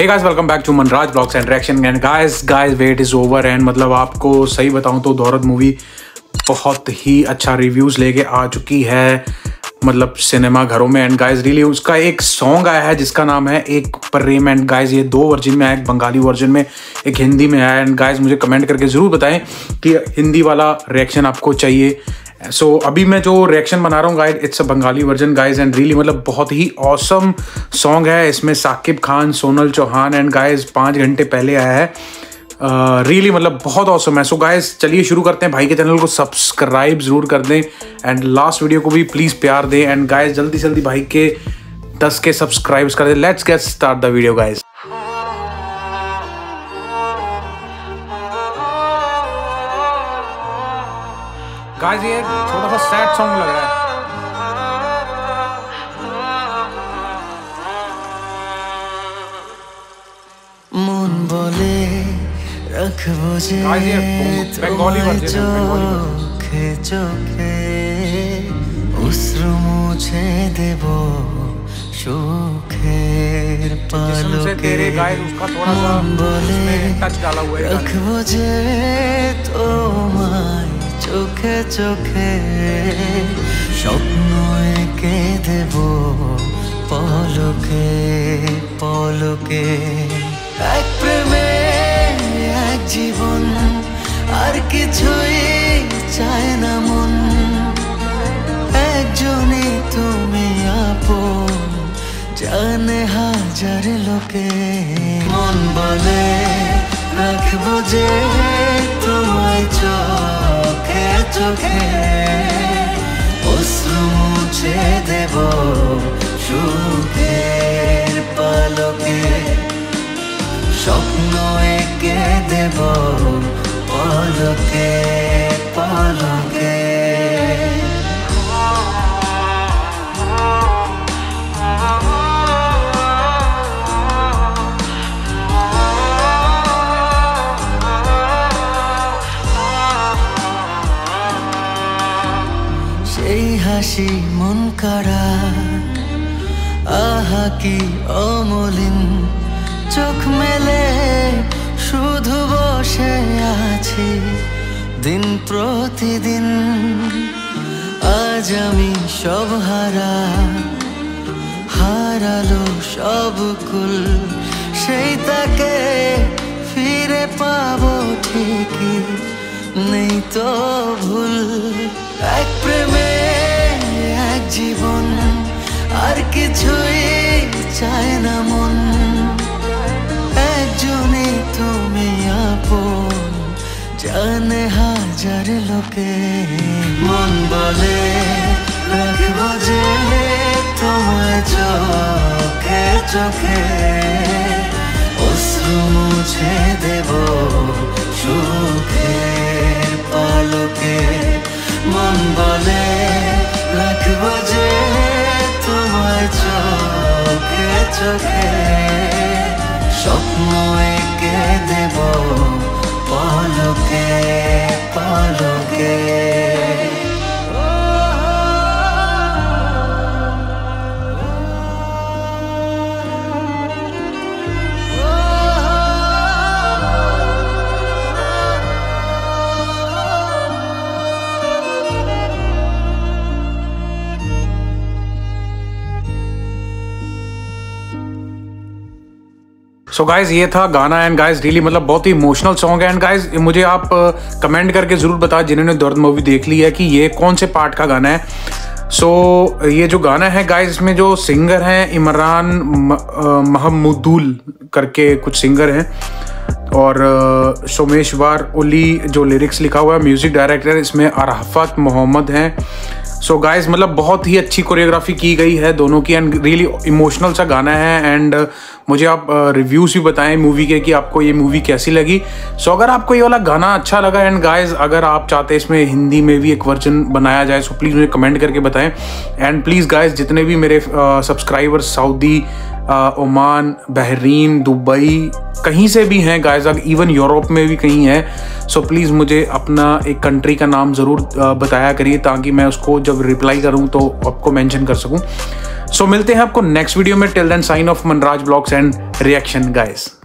Hey guys, welcome back to Manraj blogs and reaction. And guys wait is over. And मतलब आपको सही बताऊं तो दौलत मूवी बहुत ही अच्छा रिव्यूज लेके आ चुकी है मतलब सिनेमा घरों में। एंड गाइस रियली उसका एक सॉन्ग आया है जिसका नाम है एक प्रेम। एंड गाइस ये दो वर्जन में आया, एक बंगाली वर्जन में, एक हिंदी में आया। एंड गाइस मुझे कमेंट करके ज़रूर बताएं कि हिंदी वाला रिएक्शन आपको चाहिए। सो अभी मैं जो रिएक्शन बना रहा हूँ guys it's a Bengali version guys. And really मतलब बहुत ही ऑसम सॉन्ग है। इसमें साकिब खान, सोनल चौहान एंड गाइज 5 घंटे पहले आया है। रियली मतलब बहुत ऑसम है। सो गाइज चलिए शुरू करते हैं। भाई के चैनल को सब्सक्राइब ज़रूर कर दें एंड लास्ट वीडियो को भी प्लीज़ प्यार दें। एंड गाइज जल्दी जल्दी भाई के 10K सब्सक्राइब्स कर दें। Let's get start the video guys. Guys ये थोड़ा सा सैड सॉन्ग लग रहा है। मन बोले रखबो जे बंगाली वर्जन के चोखे उसरो मुझे देबो सुखेर पालो के तेरे। गाइस उसका थोड़ा सा उसमें टच डाला हुआ है। रखबो जे तो চোখে চোখে স্বপ্ন এঁকে দেব পলকে পলকে এক প্রেমে এক জীবন আর কিছুই চায় না মন একজনই তুমি আপন জানে হাজার লোকে মন বলে রাখবো যে তোমায় চোখে চোখে অশ্রু মুছে দেব সুখের পালকে স্বপ্ন এঁকে দেব পলকে পলকে। হাসি মন কাড়া আহা কি অমলিন চোখ মেলে শুধু বসে আছি দিন প্রতিদিন আজ আমি সব হারা হারালো সব কুল সেই তাকে ফিরে পাবো ঠিকই নেই তো ভুল এক প্রেমে জীবন আর কিছুই চায় না মন একজনই তুমি আপন জানে হাজার লোকে মন বলে রাখবো যে তোমায় চোখে চোখে অশ্রু মুছে দেব সুখের পালকে মন বলে রাখবো যে তোমায় চোখে চোখে স্বপ্ন এঁকে দেব পলকে পলকে। सो गाइज़ ये था गाना। एंड गाइज़ रियली मतलब बहुत ही इमोशनल सॉन्ग है। एंड गाइज़ मुझे आप कमेंट करके ज़रूर बताओ जिन्होंने दौलत मूवी देख ली है कि ये कौन से पार्ट का गाना है। सो ये जो गाना है गाइज़ इसमें जो सिंगर हैं इमरान महमूदुल करके कुछ सिंगर हैं और सोमेश्वर ओली जो लिरिक्स लिखा हुआ है, म्यूज़िक डायरेक्टर इसमें अराफत महमूद हैं। सो गाइज़ मतलब बहुत ही अच्छी कोरियोग्राफी की गई है दोनों की। एंड रियली इमोशनल सा गाना है। एंड मुझे आप रिव्यूज़ भी बताएं मूवी के कि आपको ये मूवी कैसी लगी। सो अगर आपको ये वाला गाना अच्छा लगा एंड गाइज़ अगर आप चाहते हैं इसमें हिंदी में भी एक वर्जन बनाया जाए सो प्लीज़ मुझे कमेंट करके बताएं। एंड प्लीज़ गाइज़ जितने भी मेरे subscribers Saudi, Oman, Bahrain, Dubai कहीं से भी हैं गाइज़, अगर इवन यूरोप में भी कहीं है सो प्लीज़ मुझे अपना एक कंट्री का नाम ज़रूर बताया करिए ताकि मैं उसको जब रिप्लाई करूं तो आपको मेंशन कर सकूं। सो मिलते हैं आपको नेक्स्ट वीडियो में। Till then sign off Manraj blogs and reaction guys.